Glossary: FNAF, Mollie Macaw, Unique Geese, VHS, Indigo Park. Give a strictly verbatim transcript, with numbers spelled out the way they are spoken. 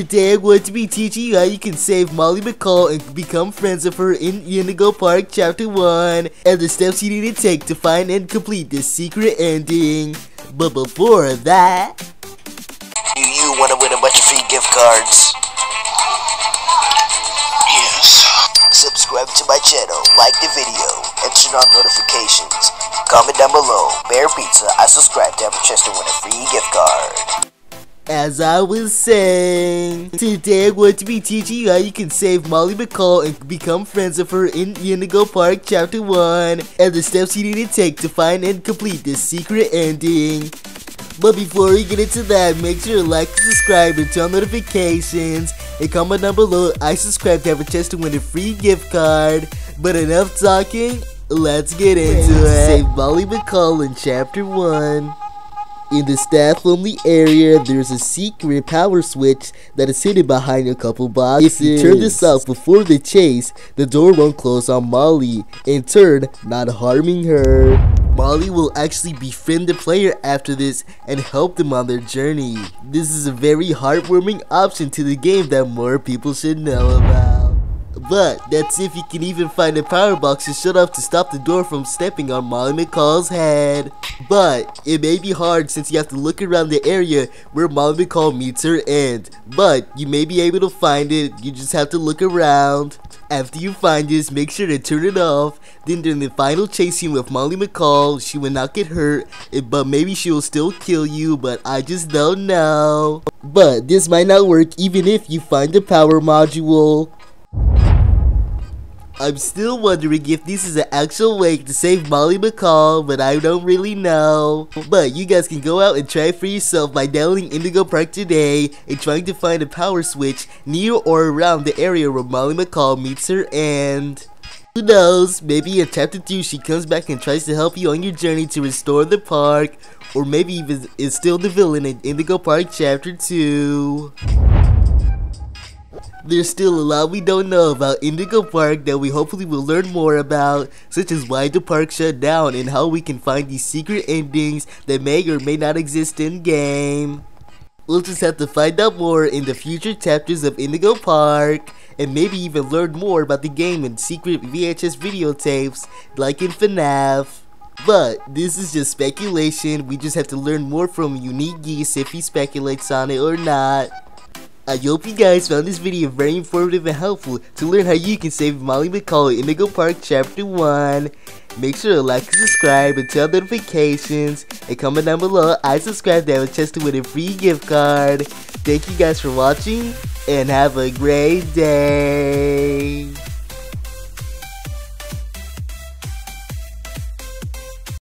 Today I'm going to be teaching you how you can save Mollie Macaw and become friends with her in Indigo Park Chapter one, and the steps you need to take to find and complete this secret ending. But before that, do you want to win a bunch of free gift cards? Yes. Subscribe to my channel, like the video, and turn on notifications. Comment down below, Bear Pizza, I subscribe to have a chance to win a free gift card. As I was saying, today I'm going to be teaching you how you can save Mollie Macaw and become friends with her in Unique Park Chapter one, and the steps you need to take to find and complete this secret ending. But before we get into that, make sure to like, subscribe, and turn on notifications, and comment down below I subscribe to have a chance to win a free gift card. But enough talking, let's get into it. Save Mollie Macaw in Chapter one. In the staff-only area, there's a secret power switch that is hidden behind a couple boxes. If you turn this off before the chase, the door won't close on Mollie, in turn, not harming her. Mollie will actually befriend the player after this and help them on their journey. This is a very heartwarming option to the game that more people should know about. But that's if you can even find a power box to shut off to stop the door from stepping on Mollie Macaw's head. But it may be hard since you have to look around the area where Mollie Macaw meets her end. But you may be able to find it, you just have to look around. After you find this, make sure to turn it off. Then during the final chase scene with Mollie Macaw, she will not get hurt, but maybe she will still kill you, but I just don't know. But this might not work even if you find the power module. I'm still wondering if this is an actual way to save Mollie Macaw, but I don't really know. But you guys can go out and try it for yourself by downloading Indigo Park today and trying to find a power switch near or around the area where Mollie Macaw meets her end. Who knows, maybe in Chapter two she comes back and tries to help you on your journey to restore the park, or maybe even is still the villain in Indigo Park Chapter two. There's still a lot we don't know about Indigo Park that we hopefully will learn more about, such as why the park shut down and how we can find these secret endings that may or may not exist in game. We'll just have to find out more in the future chapters of Indigo Park, and maybe even learn more about the game in secret V H S videotapes like in FNAF. But this is just speculation, we just have to learn more from Unique Geese if he speculates on it or not. I hope you guys found this video very informative and helpful to learn how you can save Mollie Macaw in Indigo Park Chapter one. Make sure to like and subscribe and turn on notifications, and comment down below I subscribe to have a chance to win a free gift card. Thank you guys for watching and have a great day.